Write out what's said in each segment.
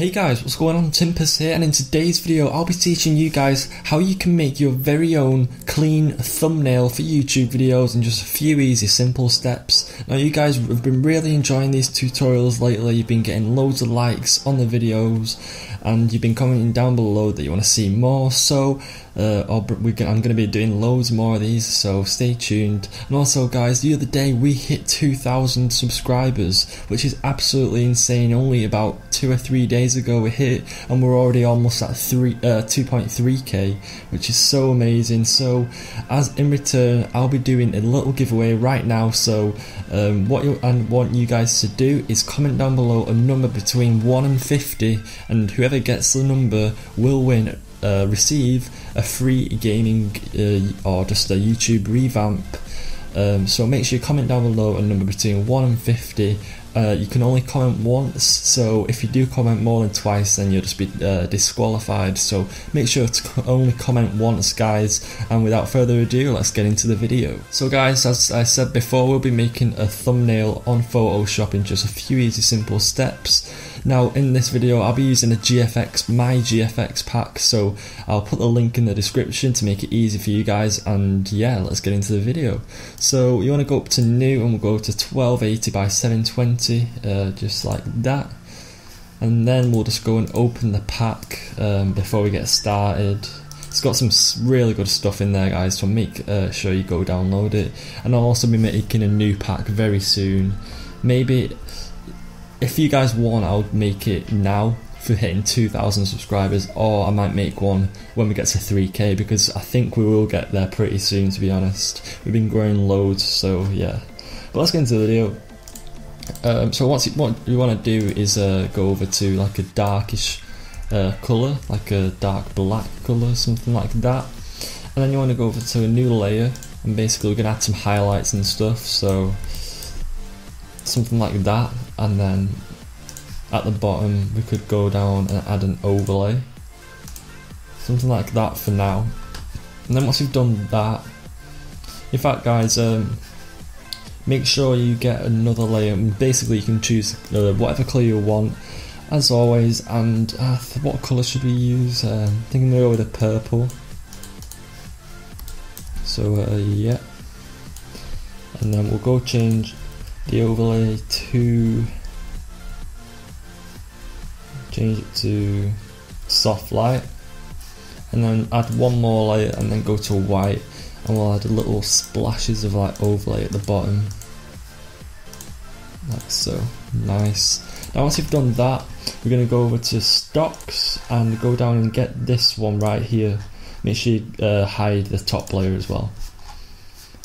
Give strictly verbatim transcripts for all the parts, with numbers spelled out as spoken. Hey guys, what's going on? Timpers here, and in today's video I'll be teaching you guys how you can make your very own clean thumbnail for YouTube videos in just a few easy simple steps. Now you guys have been really enjoying these tutorials lately, you've been getting loads of likes on the videos and you've been commenting down below that you want to see more, so uh, I'll, we're gonna, I'm going to be doing loads more of these, so stay tuned. And also guys, the other day we hit two thousand subscribers, which is absolutely insane. Only about two or three days ago we hit, and we're already almost at three uh, two point three K, which is so amazing. So as in return, I'll be doing a little giveaway right now. So um, what you and want you guys to do is comment down below a number between one and fifty, and whoever gets the number will win uh, receive a free gaming uh, or just a YouTube revamp. Um, so make sure you comment down below a number between one and fifty. Uh, you can only comment once, so if you do comment more than twice then you'll just be uh, disqualified, so make sure to only comment once guys. And without further ado, let's get into the video. So guys, as I said before, we'll be making a thumbnail on Photoshop in just a few easy simple steps. Now in this video I'll be using a G F X, my G F X pack, so I'll put the link in the description to make it easy for you guys, and yeah, let's get into the video. So you want to go up to new and we'll go to twelve eighty by seven twenty. Uh, just like that, and then we'll just go and open the pack um, before we get started. It's got some really good stuff in there guys, so make uh, sure you go download it. And I'll also be making a new pack very soon. Maybe if you guys want, I'll make it now for hitting two thousand subscribers, or I might make one when we get to three K, because I think we will get there pretty soon, to be honest. We've been growing loads, so yeah. But let's get into the video. Um, so what's, what you want to do is uh, go over to like a darkish uh, colour, like a dark black colour, something like that. And then you want to go over to a new layer, and basically we're going to add some highlights and stuff, so something like that. And then at the bottom we could go down and add an overlay, something like that for now. And then once you've done that, in fact guys, um, make sure you get another layer, and basically you can choose uh, whatever colour you want as always. And uh, what colour should we use? Uh, I think I'm going to go with a purple, so uh, yeah. And then we'll go change the overlay to change it to soft light, and then add one more layer and then go to white. And we'll add little splashes of like overlay at the bottom, like so. Nice. Now once you've done that, we're going to go over to stocks and go down and get this one right here. Make sure you uh, hide the top layer as well.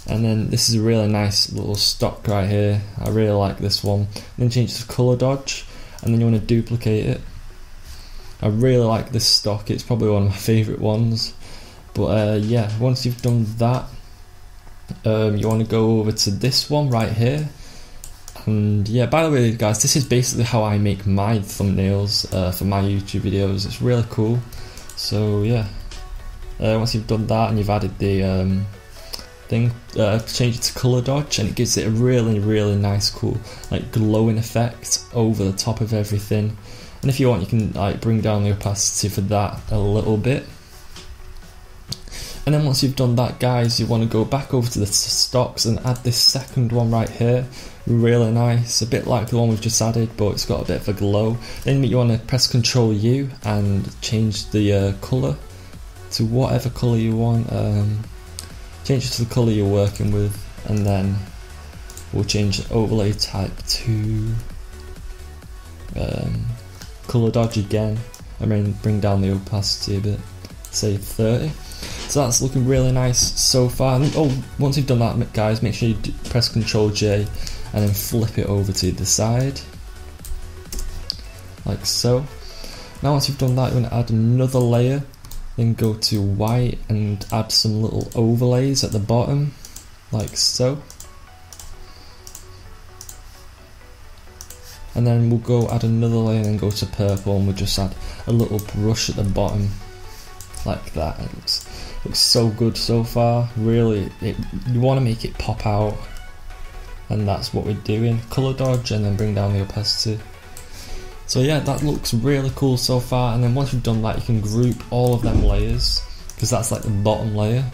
And then this is a really nice little stock right here, I really like this one. And then change the colour dodge, and then you want to duplicate it. I really like this stock, it's probably one of my favourite ones. But uh, yeah, once you've done that, um, you want to go over to this one right here. And yeah, by the way guys, this is basically how I make my thumbnails uh, for my YouTube videos. It's really cool. So yeah, uh, once you've done that and you've added the um, thing, uh, change it to color dodge, and it gives it a really really nice cool like glowing effect over the top of everything. And if you want, you can like bring down the opacity for that a little bit. And then once you've done that guys, you want to go back over to the stocks and add this second one right here. Really nice, a bit like the one we've just added, but it's got a bit of a glow. Then you want to press control U and change the uh, colour to whatever colour you want. Um, change it to the colour you're working with, and then we'll change the overlay type to um, colour dodge again, and then bring down the opacity a bit, say thirty. So that's looking really nice so far. And, oh, once you've done that guys, make sure you do, press control J and then flip it over to the side, like so. Now once you've done that, you're going to add another layer, then go to white and add some little overlays at the bottom, like so. And then we'll go add another layer and then go to purple, and we'll just add a little brush at the bottom, like that. It looks, looks so good so far, really. It, you want to make it pop out, and that's what we're doing. Colour dodge and then bring down the opacity. So yeah, that looks really cool so far, and then once you've done that you can group all of them layers, because that's like the bottom layer.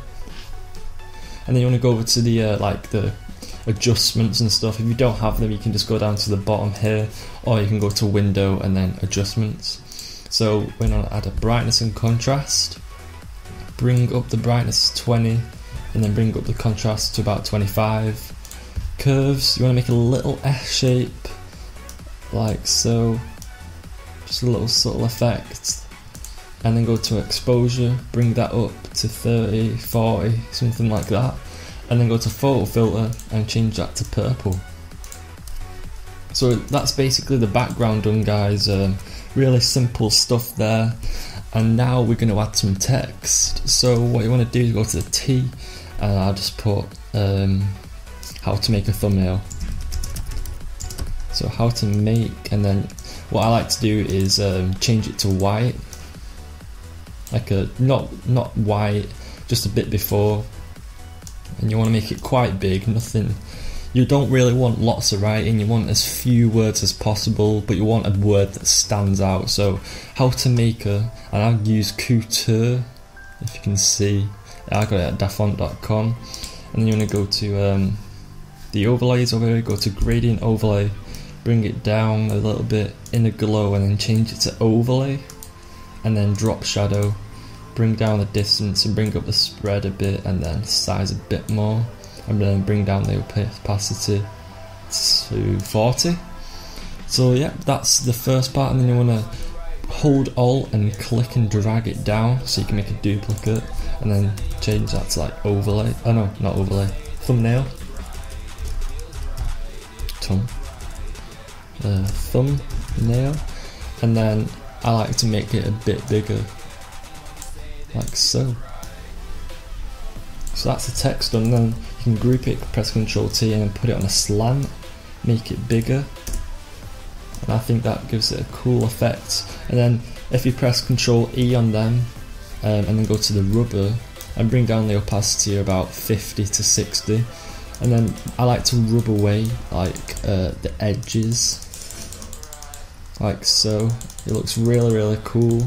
And then you want to go over to the uh, like the adjustments and stuff. If you don't have them you can just go down to the bottom here, or you can go to window and then adjustments. So we're going to add a brightness and contrast, bring up the brightness to twenty and then bring up the contrast to about twenty-five. Curves, you want to make a little S shape like so, just a little subtle effect, and then go to exposure, bring that up to thirty, forty, something like that, and then go to photo filter and change that to purple. So that's basically the background done, guys. Um, really simple stuff there. And now we're going to add some text. So what you want to do is go to the T, and I'll just put um, how to make a thumbnail. So how to make, and then what I like to do is um, change it to white, like a not not white, just a bit before. And you want to make it quite big, nothing. You don't really want lots of writing, you want as few words as possible, but you want a word that stands out. So how to make a, and I'll use Couture, if you can see, I got it at dafont dot com. And then you want to go to um, the overlays over here, go to gradient overlay, bring it down a little bit, inner glow, and then change it to overlay, and then drop shadow, bring down the distance and bring up the spread a bit, and then size a bit more. And then bring down the opacity to forty. So yeah, that's the first part, and then you want to hold alt and click and drag it down so you can make a duplicate, and then change that to like overlay, oh no, not overlay, thumbnail, thumb, uh, thumbnail, and then I like to make it a bit bigger, like so. So that's the text done. Then you can group it, press control T and then put it on a slant, make it bigger, and I think that gives it a cool effect. And then if you press control E on them um, and then go to the rubber and bring down the opacity about fifty to sixty, and then I like to rub away like uh, the edges like so. It looks really really cool,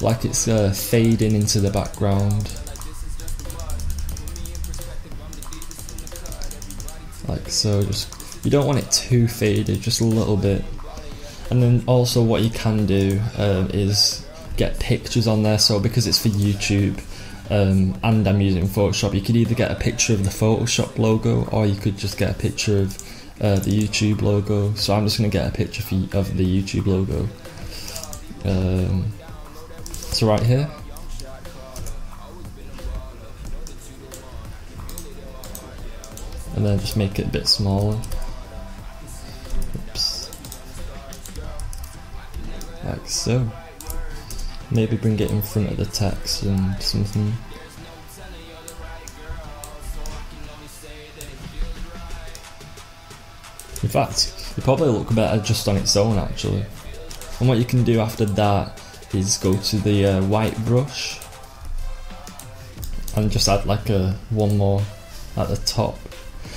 like it's uh, fading into the background like so. Just, you don't want it too faded, just a little bit. And then also what you can do um, is get pictures on there. So because it's for YouTube um, and I'm using Photoshop, you could either get a picture of the Photoshop logo or you could just get a picture of uh, the YouTube logo. So I'm just going to get a picture for, of the YouTube logo. Um, so right here. And then just make it a bit smaller. Oops. Like so. Maybe bring it in front of the text and something. In fact, it probably look better just on its own actually. And what you can do after that is go to the uh, white brush and just add like a one more at the top.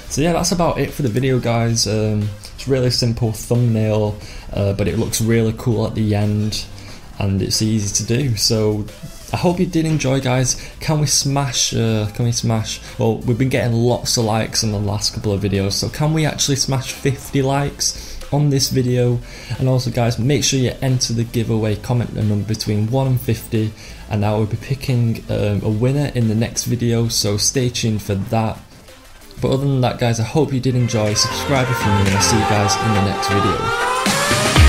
So yeah, that's about it for the video, guys. Um, it's really simple thumbnail, uh, but it looks really cool at the end, and it's easy to do. So I hope you did enjoy, guys. Can we smash? Uh, can we smash? Well, we've been getting lots of likes on the last couple of videos, so can we actually smash fifty likes on this video? And also, guys, make sure you enter the giveaway. Comment a number between one and fifty, and I will be picking um, a winner in the next video. So stay tuned for that. But other than that, guys, I hope you did enjoy. Subscribe if you're new, and I'll see you guys in the next video.